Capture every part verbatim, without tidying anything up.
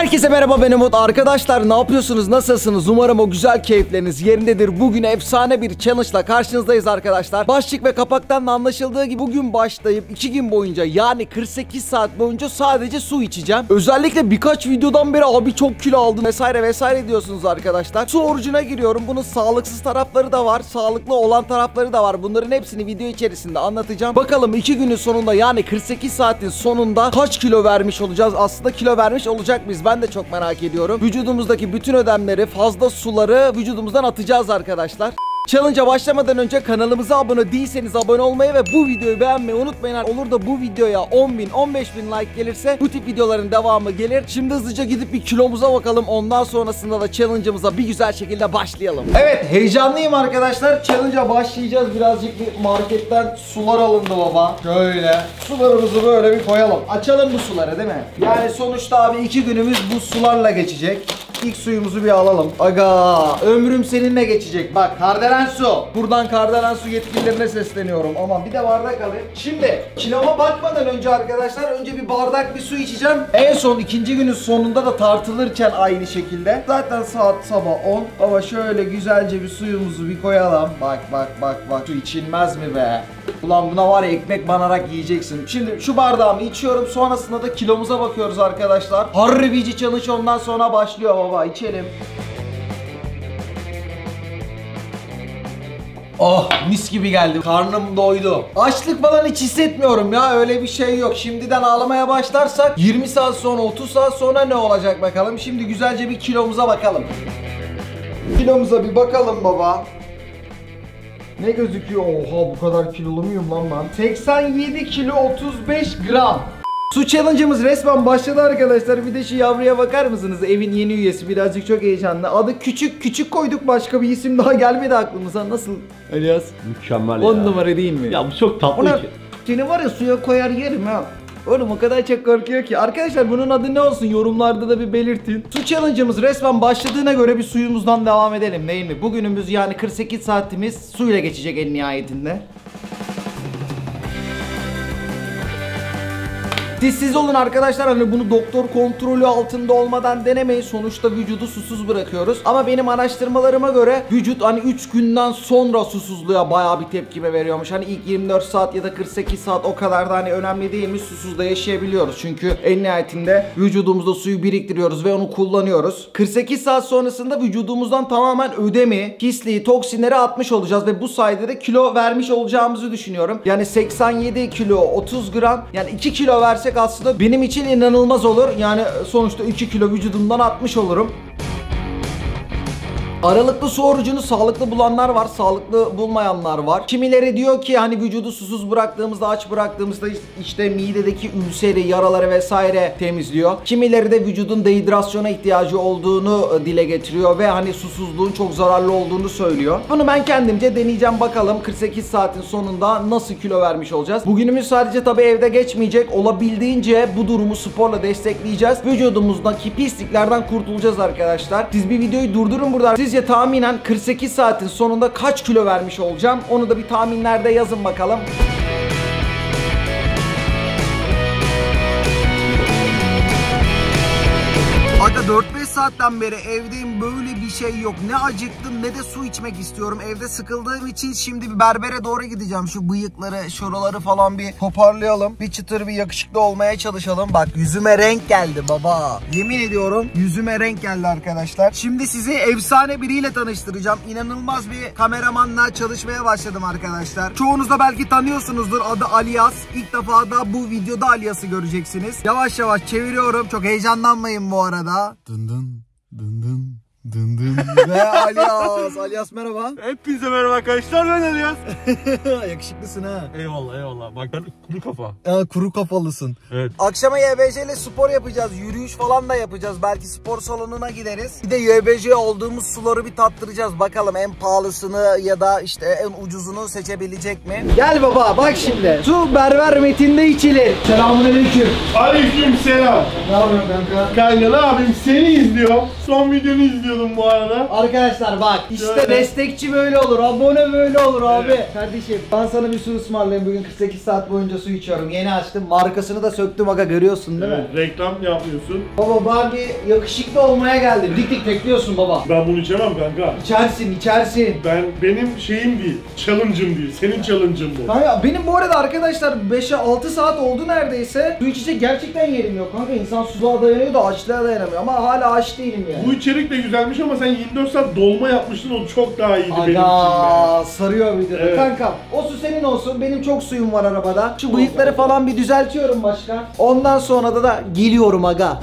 Herkese merhaba, ben Umut. Arkadaşlar ne yapıyorsunuz, nasılsınız? Umarım o güzel keyifleriniz yerindedir. Bugün efsane bir challenge'la karşınızdayız arkadaşlar. Başlık ve kapaktan da anlaşıldığı gibi bugün başlayıp iki gün boyunca, yani kırk sekiz saat boyunca sadece su içeceğim. Özellikle birkaç videodan beri abi çok kilo aldım vesaire vesaire diyorsunuz arkadaşlar. Su orucuna giriyorum. Bunun sağlıksız tarafları da var, sağlıklı olan tarafları da var. Bunların hepsini video içerisinde anlatacağım. Bakalım iki günün sonunda, yani kırk sekiz saatin sonunda kaç kilo vermiş olacağız? Aslında kilo vermiş olacak mıyız? Ben de çok merak ediyorum. Vücudumuzdaki bütün ödemleri, fazla suları vücudumuzdan atacağız arkadaşlar. Challenge'a başlamadan önce kanalımıza abone değilseniz abone olmayı ve bu videoyu beğenmeyi unutmayın. Olur da bu videoya on bin on beş bin like gelirse bu tip videoların devamı gelir. Şimdi hızlıca gidip bir kilomuza bakalım. Ondan sonrasında da challenge'ımıza bir güzel şekilde başlayalım. Evet, heyecanlıyım arkadaşlar. Challenge'a başlayacağız. Birazcık bir marketten sular alındı baba. Şöyle sularımızı böyle bir koyalım. Açalım bu suları değil mi? Yani sonuçta abi iki günümüz bu sularla geçecek. İlk suyumuzu bir alalım. Aga, ömrüm seninle geçecek. Bak, Kardelen su. Buradan Kardelen su yetkililerine sesleniyorum. Aman bir de bardak alayım. Şimdi kiloma bakmadan önce arkadaşlar, önce bir bardak bir su içeceğim. En son ikinci günün sonunda da tartılırken aynı şekilde. Zaten saat sabah on. Ama şöyle güzelce bir suyumuzu bir koyalım. Bak bak bak bak. Su içilmez mi be? Ulan buna var ya, ekmek banarak yiyeceksin. Şimdi şu bardağımı içiyorum. Sonrasında da kilomuza bakıyoruz arkadaşlar. Harbici challenge ondan sonra başlıyor baba. İçelim. Oh, mis gibi geldi. Karnım doydu. Açlık falan hiç hissetmiyorum ya. Öyle bir şey yok. Şimdiden ağlamaya başlarsak yirmi saat sonra, otuz saat sonra ne olacak bakalım. Şimdi güzelce bir kilomuza bakalım. Kilomuza bir bakalım baba. Ne gözüküyor? Oha, bu kadar kilolu muyum lan ben? seksen yedi kilo otuz beş gram. Su challenge'ımız resmen başladı arkadaşlar. Bir de şu yavruya bakar mısınız? Evin yeni üyesi, birazcık çok heyecanlı. Adı Küçük. Küçük koyduk, başka bir isim daha gelmedi aklımıza. Nasıl Elyas? Mükemmel ya. on numara değil mi? Ya bu çok tatlı. Ona, seni var ya suya koyar yerim ha. Oğlum o kadar çok korkuyor ki. Arkadaşlar bunun adı ne olsun? Yorumlarda da bir belirtin. Su challenge'ımız resmen başladığına göre bir suyumuzdan devam edelim değil mi? Bugünümüz, yani kırk sekiz saatimiz suyla geçecek en nihayetinde. Siz siz olun arkadaşlar, hani bunu doktor kontrolü altında olmadan denemeyin. Sonuçta vücudu susuz bırakıyoruz. Ama benim araştırmalarıma göre vücut hani üç günden sonra susuzluğa bayağı bir tepkime veriyormuş. Hani ilk yirmi dört saat ya da kırk sekiz saat o kadar da hani önemli değilmiş. Susuzda yaşayabiliyoruz. Çünkü en nihayetinde vücudumuzda suyu biriktiriyoruz ve onu kullanıyoruz. kırk sekiz saat sonrasında vücudumuzdan tamamen ödemi, pisliği, toksinleri atmış olacağız ve bu sayede de kilo vermiş olacağımızı düşünüyorum. Yani seksen yedi kilo otuz gram, yani iki kilo versek aslında benim için inanılmaz olur. Yani sonuçta iki kilo vücudumdan atmış olurum. Aralıklı su orucunu sağlıklı bulanlar var, sağlıklı bulmayanlar var. Kimileri diyor ki hani vücudu susuz bıraktığımızda, aç bıraktığımızda işte midedeki ülseri, yaraları vesaire temizliyor. Kimileri de vücudun dehidrasyona ihtiyacı olduğunu dile getiriyor ve hani susuzluğun çok zararlı olduğunu söylüyor. Bunu ben kendimce deneyeceğim, bakalım kırk sekiz saatin sonunda nasıl kilo vermiş olacağız. Bugünümüz sadece tabii evde geçmeyecek. Olabildiğince bu durumu sporla destekleyeceğiz. Vücudumuzdaki pisliklerden kurtulacağız arkadaşlar. Siz bir videoyu durdurun burada. Siz Sizce tahminen kırk sekiz saatin sonunda kaç kilo vermiş olacağım? Onu da bir tahminlerde yazın bakalım. Aga dört beş saatten beri evdeyim, böyle bir şey yok. Ne acıktım ne de su içmek istiyorum. Evde sıkıldığım için şimdi bir berbere doğru gideceğim. Şu bıyıkları, şuraları falan bir toparlayalım. Bir çıtır, bir yakışıklı olmaya çalışalım. Bak yüzüme renk geldi baba. Yemin ediyorum yüzüme renk geldi arkadaşlar. Şimdi sizi efsane biriyle tanıştıracağım. İnanılmaz bir kameramanla çalışmaya başladım arkadaşlar. Çoğunuz da belki tanıyorsunuzdur. Adı Alias. İlk defa da bu videoda Alias'ı göreceksiniz. Yavaş yavaş çeviriyorum. Çok heyecanlanmayın bu arada. Dın dın dın dın dın dın. Ve Alias, Alias merhaba. Hepinize merhaba arkadaşlar, ben Alias. Yakışıklısın ha. Eyvallah eyvallah. Bak ben kuru kafa. Ee, kuru kafalısın. Evet. Akşama Y B C ile spor yapacağız. Yürüyüş falan da yapacağız. Belki spor salonuna gideriz. Bir de Y B C olduğumuz suları bir tattıracağız. Bakalım en pahalısını ya da işte en ucuzunu seçebilecek mi? Gel baba bak şimdi. Su berber Metin'de içilir. Selamünaleyküm. Aleykümselam. Ne yapıyorsun kanka? Kanka ne abim, seni izliyor. Son videonu izliyor. istiyordum bu arada. Arkadaşlar bak işte şöyle, destekçi böyle olur, abone böyle olur abi. Evet. Kardeşim ben sana bir su ısmarlayayım, bugün kırk sekiz saat boyunca su içiyorum. Yeni açtım, markasını da söktüm aga, görüyorsun değil evet, mi? Reklam yapıyorsun. Baba Barbie yakışıklı olmaya geldi. Dik dik tekliyorsun baba. Ben bunu içemem kanka. İçersin içersin. Ben benim şeyim değil, challenge'ım değil. Senin challenge'ın bu. Kanka benim bu arada arkadaşlar beşe altı saat oldu neredeyse. Su içecek gerçekten yerim yok kanka. İnsan suza dayanıyor da açlığa dayanamıyor ama hala aç değilim yani. Bu içerik de güzelmiş ama sen yirmi dört saat dolma yapmıştın, o çok daha iyiydi aga, benim için. Aga sarıyor bir de. Evet. Kanka o su senin olsun. Benim çok suyum var arabada. Şu bıyıkları falan bir düzeltiyorum başka. Ondan sonra da da geliyorum aga.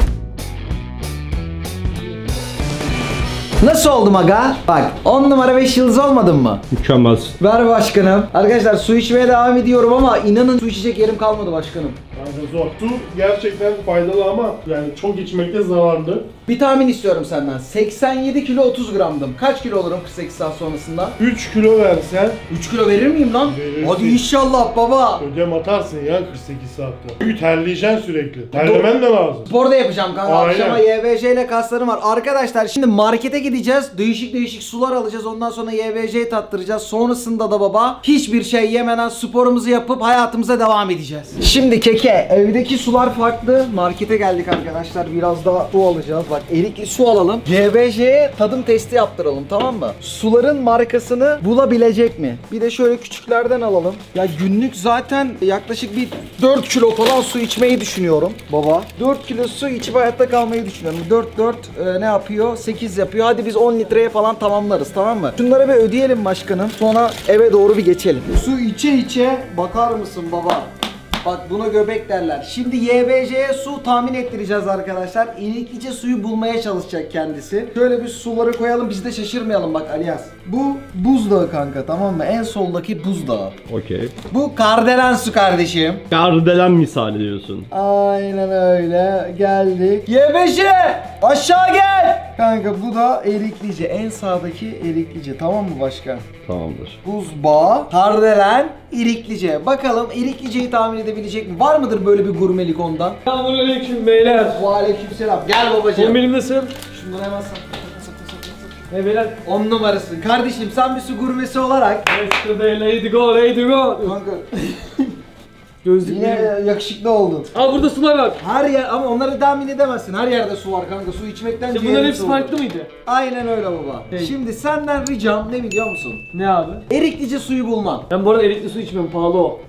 Nasıl oldum aga? Bak on numara beş yıldız olmadın mı? Mükemmel. Ver başkanım. Arkadaşlar su içmeye devam ediyorum ama inanın su içecek yerim kalmadı başkanım. Yani zor. Su gerçekten faydalı ama yani çok içmekte zararlı. Bir tahmin istiyorum senden. seksen yedi kilo otuz gramdım. Kaç kilo olurum kırk sekiz saat sonrasında? üç kilo versen. üç kilo verir miyim lan? Verirsin. Hadi inşallah baba. Ödem atarsın ya kırk sekiz saatte. Çünkü terleyeceksin sürekli. Terlemen de lazım. Spor da yapacağım kanka. Aynen. Akşama Y B C ile kaslarım var. Arkadaşlar şimdi markete gideceğiz. Değişik değişik sular alacağız. Ondan sonra Y B C'yi tattıracağız. Sonrasında da baba hiçbir şey yemeden sporumuzu yapıp hayatımıza devam edeceğiz. Şimdi keke. Evdeki sular farklı. Markete geldik arkadaşlar. Biraz daha su alacağız. Bak erikli su alalım. Y B C'ye tadım testi yaptıralım, tamam mı? Suların markasını bulabilecek mi? Bir de şöyle küçüklerden alalım. Ya günlük zaten yaklaşık bir dört kilo falan su içmeyi düşünüyorum baba. dört kilo su içip hayatta kalmayı düşünüyorum. dört dört e, ne yapıyor? sekiz yapıyor. Hadi biz on litreye falan tamamlarız, tamam mı? Şunları bir ödeyelim başkanım. Sonra eve doğru bir geçelim. Su içe içe bakar mısın baba? Bak buna göbek derler. Şimdi Y B C'ye su tahmin ettireceğiz arkadaşlar. İliklice suyu bulmaya çalışacak kendisi. Şöyle bir suları koyalım, biz de şaşırmayalım bak Alias. Bu buzdağı kanka, tamam mı? En soldaki buzdağı. Okey. Bu Kardelen su kardeşim. Kardelen misali diyorsun. Aynen öyle. Geldik. Y B C! Aşağı gel! Kanka bu da eriklice. En sağdaki eriklice. Tamam mı başkan? Tamamdır. Buzbağı, Kardelen, eriklice. Bakalım erikliceyi tahmin edebiliriz. Var mıdır böyle bir gurmelik ondan? Selamünaleyküm beyler. Aleykümselam. Gel babacığım. Kombinim nasıl? Şunları hemen sakla sakla sakla sakla. Hey beyler. On numarası. Kardeşim sen bir su gurmesi olarak. Yesterday lady go lady go. Kanka. Gözlüklerim. Yine yakışıklı oldun. Aa burada sular var. Her yer ama onları tahmin edemezsin. Her yerde su var kanka. Su içmekten ciğerim soğudu. Bunların hepsi farklı mıydı? Aynen öyle baba. Hey. Şimdi senden ricam ne biliyor musun? Ne abi? Eriklice suyu bulman. Ben bu arada erikli su içmiyorum. Pahalı o.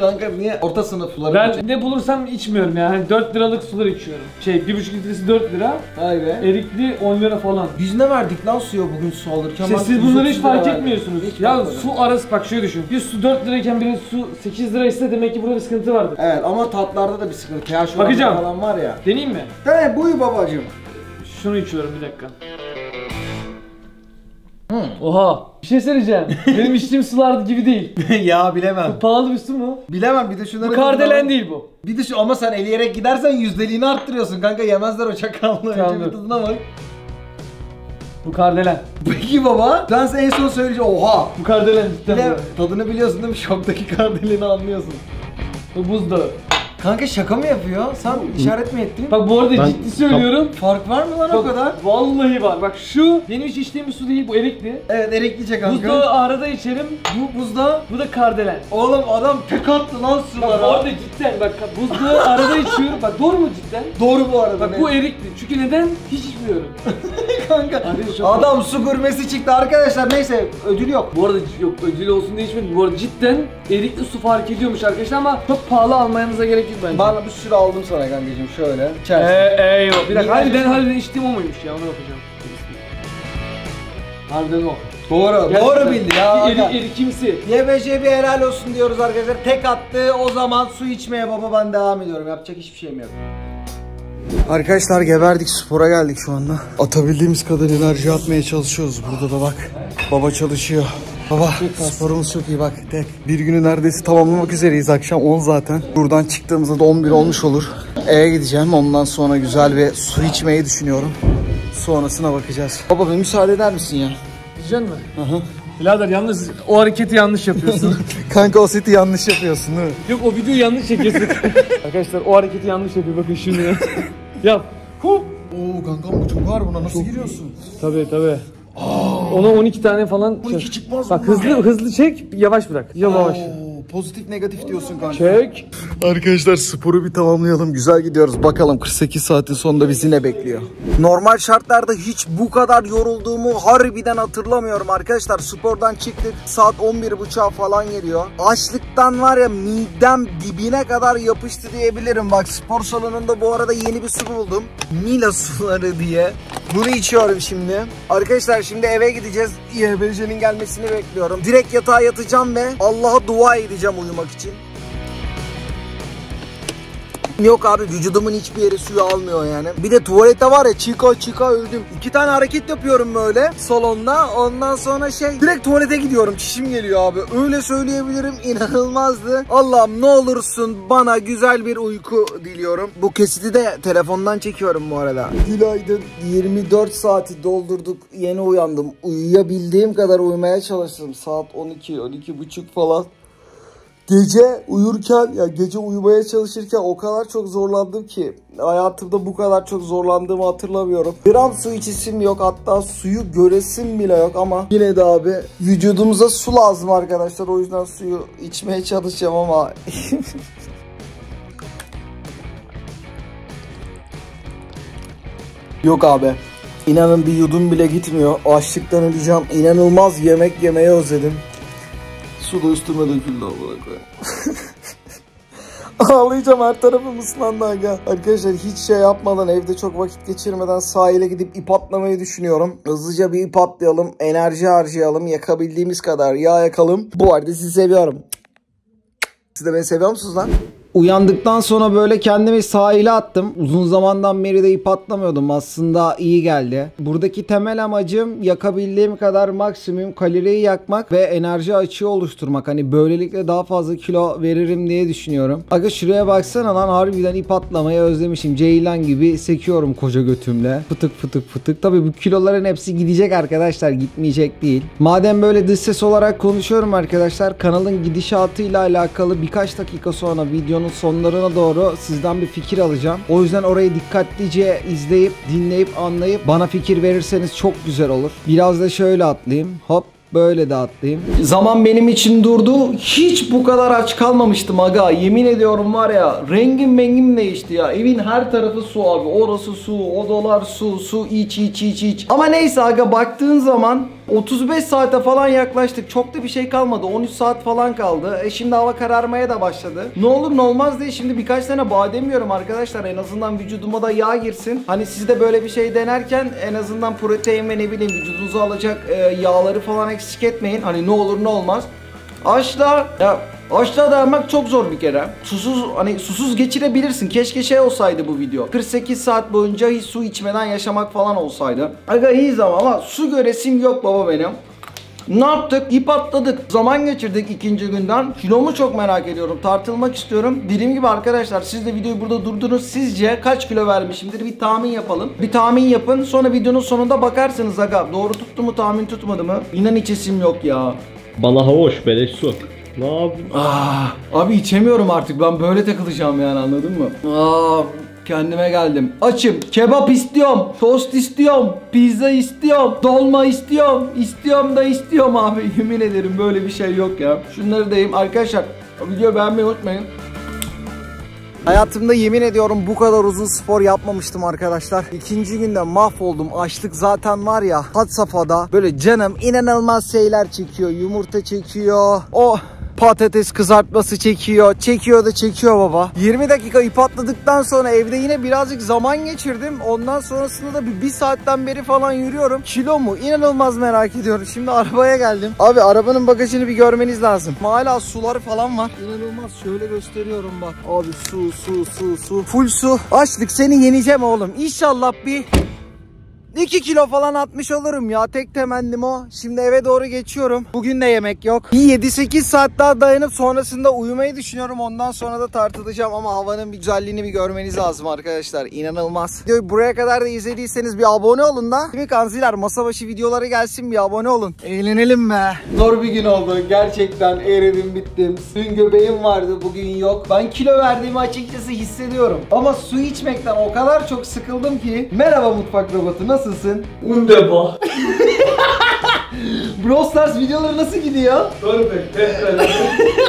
Kanka niye? Orta sınıf suları. Ben içeceğim, ne bulursam içmiyorum yani. Hani dört liralık sular içiyorum. Şey bir buçuk litresi dört lira. Vay be. Erikli on lira falan. Yüz ne verdik lan suya bugün su alırken? İşte siz bunları hiç fark etmiyorsunuz. Hiç ya su verdim. Arası bak şöyle düşün. Bir su dört lirayken birinin su sekiz lira ise demek ki burada bir sıkıntı vardı. Evet ama tatlarda da bir sıkıntı. Ph oranı falan var ya. Deneyeyim mi? He buyu babacığım. Şunu içiyorum bir dakika. Hmm. Oha. Bir şey söyleyeceğim. Benim içtiğim sular gibi değil. Ya bilemem. Bu pahalı bir su mu? Bilemem, bir de şunları... Bu Kardelen değil bu. Bir de şu ama sen eleyerek gidersen yüzdeliğini arttırıyorsun kanka, yemezler o çakallığı. Önce bir tadına bak. Bu Kardelen. Peki baba, ben en son söyleyeceğim. Oha! Bu Kardelen cidden. Bile, tadını biliyorsun değil mi? Şoktaki Kardelen'i anlıyorsun. Bu buzdağı. Kanka şaka mı yapıyor? Sen işaret mi ettin? Bak bu arada ben ciddi söylüyorum. Fark var mı lan bak, o kadar? Vallahi var. Bak şu benim hiç içtiğim bir su değil. Bu erikli. Evet eriklice kanka. Buzdağı arada içerim. Bu buzdağı. Bu da Kardelen. Oğlum adam tek attı lan sulara. Bak orada cidden bak buzdağı arada içiyorum. Bak doğru mu cidden? Doğru bu arada. Bak ne? Bu erikli. Çünkü neden? Hiç içmiyorum. Kanka adam su gurmesi çıktı arkadaşlar. Neyse ödül yok. Bu arada yok ödül olsun diye içmedim. Bu arada cidden erikli su fark ediyormuş arkadaşlar ama çok pahalı almanıza gerek. Bana bir sürü aldım sana kankacığım şöyle. Eee eyvah. Bir dakika harbiden harbiden içtiğim o muymuş ya, onu yapacağım. Harbiden o. Doğru, gerçekten. Doğru bildi ya. Eri, eri kimsi. Y B C bir helal olsun diyoruz arkadaşlar. Tek attı, o zaman su içmeye baba ben devam ediyorum. Yapacak hiçbir şeyim yok. Arkadaşlar geberdik, spora geldik şu anda. Atabildiğimiz kadar enerji atmaya çalışıyoruz. Burada da bak baba çalışıyor. Baba sporumuz çok iyi bak, tek bir günü neredeyse tamamlamak üzereyiz, akşam on zaten. Buradan çıktığımızda da on bir olmuş olur. Eve gideceğim, ondan sonra güzel bir su içmeyi düşünüyorum. Sonrasına bakacağız. Baba bir müsaade eder misin ya? Gidecek misin? Hı hı. Birader yalnız o hareketi yanlış yapıyorsun. Kanka o seti yanlış yapıyorsun değil mi? Yok o videoyu yanlış çekiyorsun. Arkadaşlar o hareketi yanlış yapıyor bakın şimdi. Yap. Hu. Oo kankam bu çok var, buna nasıl çok giriyorsun? Tabii tabii. Aa. Ona on iki tane falan. on iki çıkmaz. Bak hızlı ya. Hızlı çek, yavaş bırak. Yavaş. Oo, pozitif negatif diyorsun kanka. Çek. Arkadaşlar sporu bir tamamlayalım. Güzel gidiyoruz. Bakalım kırk sekiz saatin sonunda bizi ne bekliyor? Normal şartlarda hiç bu kadar yorulduğumu harbiden hatırlamıyorum arkadaşlar. Spordan çıktık. Saat on bir buçuğa falan geliyor. Açlıktan var ya midem dibine kadar yapıştı diyebilirim. Bak spor salonunda bu arada yeni bir su buldum. Mila suları diye. Bunu içiyorum şimdi. Arkadaşlar şimdi eve gideceğiz. Y B C'nin gelmesini bekliyorum. Direkt yatağa yatacağım ve Allah'a dua edeceğim uyumak için. Yok abi vücudumun hiçbir yeri suyu almıyor yani. Bir de tuvalete var ya çıka çıka öldüm. İki tane hareket yapıyorum böyle salonda. Ondan sonra şey direkt tuvalete gidiyorum. Çişim geliyor abi. Öyle söyleyebilirim, inanılmazdı. Allah'ım ne olursun bana güzel bir uyku diliyorum. Bu kesiti de telefondan çekiyorum bu arada. Günaydın. yirmi dört saati doldurduk. Yeni uyandım. Uyuyabildiğim kadar uyumaya çalıştım. Saat on iki on iki buçuk falan. Gece uyurken, ya gece uyumaya çalışırken o kadar çok zorlandım ki hayatımda bu kadar çok zorlandığımı hatırlamıyorum. Gram su içisim yok, hatta suyu göresim bile yok ama yine de abi vücudumuza su lazım arkadaşlar, o yüzden suyu içmeye çalışacağım ama... Yok abi. İnanın bir yudum bile gitmiyor. Açlıktan öleceğim. İnanılmaz yemek yemeyi özledim. Su da üstüme döküldü abone. Ağlayacağım, her tarafım ıslandı aga. Arkadaşlar hiç şey yapmadan, evde çok vakit geçirmeden sahile gidip ip atlamayı düşünüyorum. Hızlıca bir ip atlayalım, enerji harcayalım, yakabildiğimiz kadar yağ yakalım. Bu arada sizi seviyorum. Siz de beni seviyor musunuz lan? Uyandıktan sonra böyle kendimi sahile attım. Uzun zamandan beri de ip atlamıyordum. Aslında iyi geldi. Buradaki temel amacım yakabildiğim kadar maksimum kaloriyi yakmak ve enerji açığı oluşturmak. Hani böylelikle daha fazla kilo veririm diye düşünüyorum. Aga şuraya baksana lan, harbiden ip atlamayı özlemişim. Ceylan gibi sekiyorum koca götümle. Fıtık fıtık fıtık. Tabii bu kiloların hepsi gidecek arkadaşlar. Gitmeyecek değil. Madem böyle dış ses olarak konuşuyorum arkadaşlar. Kanalın gidişatıyla alakalı birkaç dakika sonra video sonlarına doğru sizden bir fikir alacağım. O yüzden orayı dikkatlice izleyip, dinleyip, anlayıp bana fikir verirseniz çok güzel olur. Biraz da şöyle atlayayım. Hop. Böyle de atlayayım. Zaman benim için durdu. Hiç bu kadar aç kalmamıştım aga. Yemin ediyorum var ya, rengim mengim değişti ya. Evin her tarafı su abi. Orası su, odalar su, su iç iç iç iç. Ama neyse aga, baktığın zaman otuz beş saate falan yaklaştık. Çok da bir şey kalmadı. on üç saat falan kaldı. E şimdi hava kararmaya da başladı. Ne olur ne olmaz diye şimdi birkaç tane badem yiyorum arkadaşlar. En azından vücuduma da yağ girsin. Hani siz de böyle bir şey denerken en azından protein ve ne bileyim vücudunuzu alacak e, yağları falan eksik etmeyin. Hani ne olur ne olmaz. Açla ya, açlığa dayanmak çok zor bir kere. Susuz, hani susuz geçirebilirsin. Keşke şey olsaydı bu video. kırk sekiz saat boyunca hiç su içmeden yaşamak falan olsaydı. Aga iyiyiz ama, ama su göresim yok baba benim. Ne yaptık? İp atladık. Zaman geçirdik ikinci günden. Kilomu çok merak ediyorum. Tartılmak istiyorum. Dediğim gibi arkadaşlar, siz de videoyu burada durdunuz. Sizce kaç kilo vermişimdir? Bir tahmin yapalım. Bir tahmin yapın. Sonra videonun sonunda bakarsınız aga. Doğru tuttu mu, tahmin tutmadı mı? İnan içesim yok ya. Bana hoş beleş su. Ne yapayım? Aa, abi içemiyorum artık. Ben böyle takılacağım yani, anladın mı? Aa, kendime geldim. Açım. Kebap istiyorum. Tost istiyorum. Pizza istiyorum. Dolma istiyorum. İstiyorum da istiyorum abi. Yemin ederim böyle bir şey yok ya. Şunları diyeyim. Arkadaşlar videoyu beğenmeyi unutmayın. Hayatımda yemin ediyorum bu kadar uzun spor yapmamıştım arkadaşlar. İkinci günde mahvoldum. Açlık zaten var ya had safhada. Böyle canım inanılmaz şeyler çekiyor. Yumurta çekiyor. Oh. Patates kızartması çekiyor. Çekiyor da çekiyor baba. yirmi dakika ip atladıktan sonra evde yine birazcık zaman geçirdim. Ondan sonrasında da bir, bir saatten beri falan yürüyorum. Kilo mu? İnanılmaz merak ediyorum. Şimdi arabaya geldim. Abi arabanın bagajını bir görmeniz lazım. Hala suları falan var. İnanılmaz. Şöyle gösteriyorum bak. Abi su su su su. Full su. Açlık seni yeneceğim oğlum. İnşallah bir... iki kilo falan atmış olurum ya. Tek temennim o. Şimdi eve doğru geçiyorum. Bugün de yemek yok. yedi sekiz saat daha dayanıp sonrasında uyumayı düşünüyorum. Ondan sonra da tartılacağım ama havanın bir güzelliğini bir görmeniz lazım arkadaşlar. İnanılmaz. Videoyu buraya kadar da izlediyseniz bir abone olun da. Değil mi kanziler? Masa başı videoları gelsin, bir abone olun. Eğlenelim be. Zor bir gün oldu. Gerçekten eridim bittim. Dün göbeğim vardı, bugün yok. Ben kilo verdiğimi açıkçası hissediyorum. Ama su içmekten o kadar çok sıkıldım ki. Merhaba mutfak robotu, nasılsın? Undeba. Brawl Stars videoları nasıl gidiyor?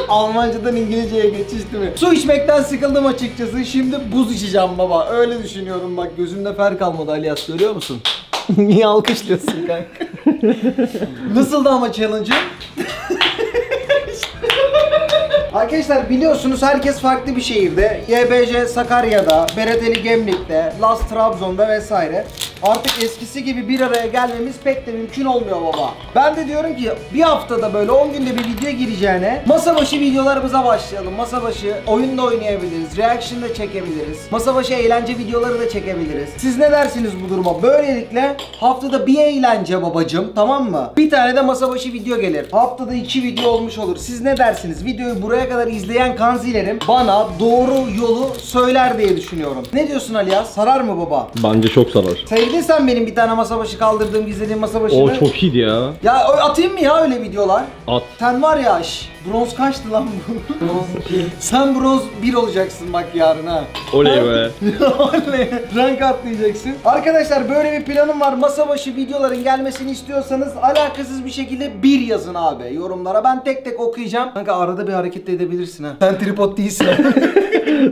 Almancadan İngilizceye geçiş değil mi? Su içmekten sıkıldım açıkçası. Şimdi buz içeceğim baba. Öyle düşünüyorum bak. Gözümde fer kalmadı Alias, görüyor musun? Niye alkışlıyorsun kanka? Nasıldı ama challenge'ın? Arkadaşlar biliyorsunuz herkes farklı bir şehirde. Y B C Sakarya'da, Bereteli Gemlik'te, Las Trabzon'da vesaire. Artık eskisi gibi bir araya gelmemiz pek de mümkün olmuyor baba. Ben de diyorum ki bir haftada böyle on günde bir video gireceğine masa başı videolarımıza başlayalım. Masa başı oyun da oynayabiliriz, reaction da çekebiliriz. Masa başı eğlence videoları da çekebiliriz. Siz ne dersiniz bu duruma? Böylelikle haftada bir eğlence babacım, tamam mı? Bir tane de masa başı video gelir. Haftada iki video olmuş olur. Siz ne dersiniz? Videoyu buraya kadar izleyen kanzilerim bana doğru yolu söyler diye düşünüyorum. Ne diyorsun Alias? Sarar mı baba? Bence çok sarar. Sayın sen benim bir tane masa başı kaldırdığım, izlediğim masa başını. O çok iyiydi ya. Ya atayım mı ya öyle videolar? At. Sen var ya şş, bronz kaçtı lan bu? Bronz iki. Sen bronz bir olacaksın bak yarın ha. Oley be. Oley. Rank atlayacaksın. Arkadaşlar böyle bir planım var. Masa başı videoların gelmesini istiyorsanız alakasız bir şekilde bir yazın abi yorumlara. Ben tek tek okuyacağım. Kanka arada bir hareket edebilirsin ha. Sen tripod değilsin.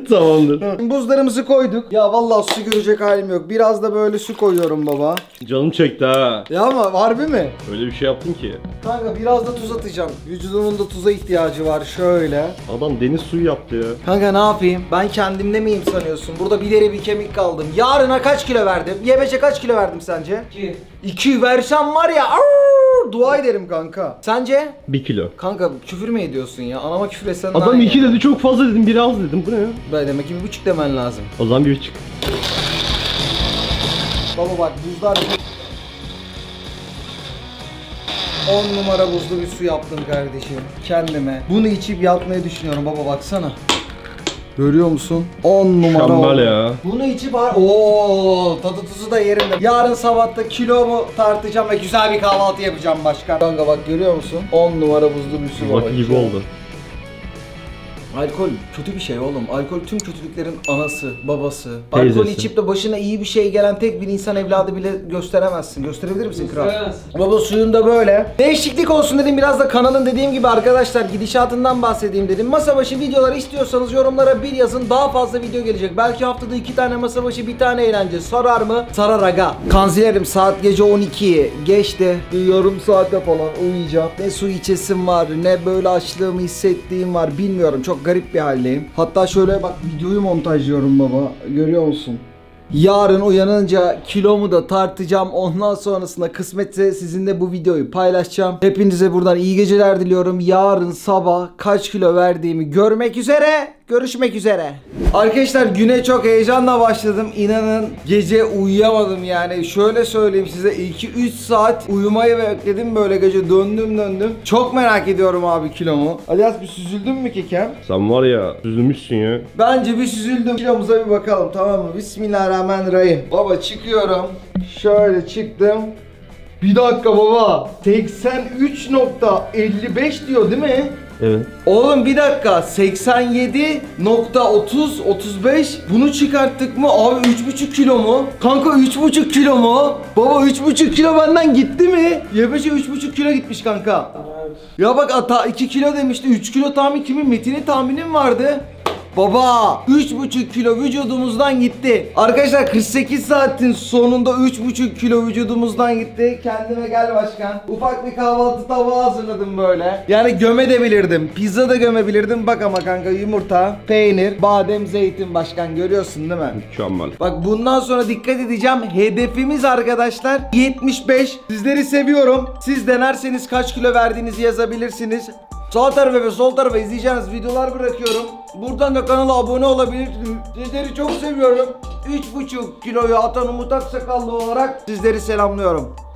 Tamamdır. Buzlarımızı koyduk. Ya vallahi su görecek halim yok. Biraz da böyle su koyuyorum baba. Canım çekti ha. Ya ama harbi mi? Öyle bir şey yaptın ki. Kanka biraz da tuz atacağım. Vücudumun da tuza ihtiyacı var şöyle. Adam deniz suyu yaptı ya. Kanka ne yapayım? Ben kendimde miyim sanıyorsun? Burada bir deri bir kemik kaldım. Yarına kaç kilo verdim? Y B C'ye kaç kilo verdim sence? İki. İki versem var ya. Arrr, dua ederim kanka. Sence? Bir kilo. Kanka küfür mü ediyorsun ya? Anama küfür etsen. Adam iki dedi, çok fazla dedim, biraz dedim. Bu ne ya? Ben demek ki bir buçuk demen lazım. O zaman bir buçuk. Baba bak buzlar... on numara buzlu bir su yaptım kardeşim. Kendime. Bunu içip yatmayı düşünüyorum baba, baksana. Görüyor musun? on numara. Şambal ya. Bunu içip... Ooo tadı tuzu da yerimde. Yarın sabahta kilomu tartacağım ve güzel bir kahvaltı yapacağım başkan. Kanka bak görüyor musun? on numara buzlu bir su baba. Bak gibi oldu. Alkol kötü bir şey oğlum. Alkol tüm kötülüklerin anası, babası. Teyzesi. Alkol içip de başına iyi bir şey gelen tek bir insan evladı bile gösteremezsin. Gösterebilir misin kral? Baba suyunda böyle. Değişiklik olsun dedim. Biraz da kanalın dediğim gibi arkadaşlar gidişatından bahsedeyim dedim. Masa başı videoları istiyorsanız yorumlara bir yazın. Daha fazla video gelecek. Belki haftada iki tane masa başı, bir tane eğlence. Sarar mı? Sarar aga. Kanzilerim saat gece on ikiyi geçti. Bir yarım saate falan uyuyacağım. Ne su içesim var, ne böyle açlığımı hissettiğim var. Bilmiyorum. Çok garip bir haldeyim. Hatta şöyle bak, videoyu montajlıyorum baba. Görüyor musun? Yarın uyanınca kilomu da tartacağım. Ondan sonrasında kısmetse sizinle bu videoyu paylaşacağım. Hepinize buradan iyi geceler diliyorum. Yarın sabah kaç kilo verdiğimi görmek üzere. Görüşmek üzere. Arkadaşlar güne çok heyecanla başladım. İnanın gece uyuyamadım yani. Şöyle söyleyeyim size, iki üç saat uyumayı bekledim böyle, gece döndüm döndüm. Çok merak ediyorum abi kilomu. Alias bir süzüldün mü kekem? Sen var ya süzülmüşsün ya. Bence bir süzüldüm. Kilomuza bir bakalım, tamam mı? Bismillahirrahmanirrahim. Baba çıkıyorum. Şöyle çıktım. Bir dakika baba. seksen üç nokta elli beş diyor değil mi? Evet. Oğlum bir dakika, seksen yedi nokta otuz otuz beş bunu çıkarttık mı abi? Üç buçuk kilo mu? Kanka üç buçuk kilo mu? Baba üç buçuk kilo benden gitti mi? Y B C üç buçuk kilo gitmiş kanka. Evet. Ya bak ata iki kilo demişti, üç kilo tahmin kimin? Metin'in tahminim vardı. Baba üç buçuk kilo vücudumuzdan gitti. Arkadaşlar kırk sekiz saatin sonunda üç buçuk kilo vücudumuzdan gitti. Kendime gel başkan. Ufak bir kahvaltı tabağı hazırladım böyle. Yani göme de bilirdim. Pizza da gömebilirdim. Bak ama kanka yumurta, peynir, badem, zeytin başkan. Görüyorsun değil mi? Mükemmel. Bak bundan sonra dikkat edeceğim. Hedefimiz arkadaşlar yetmiş beş. Sizleri seviyorum. Siz denerseniz kaç kilo verdiğinizi yazabilirsiniz. Sağ tarafa ve sol tarafa izleyeceğiniz videolar bırakıyorum. Buradan da kanala abone olabilirsiniz. Sizleri çok seviyorum. üç buçuk kiloyu atan Umut Aksakallı olarak sizleri selamlıyorum.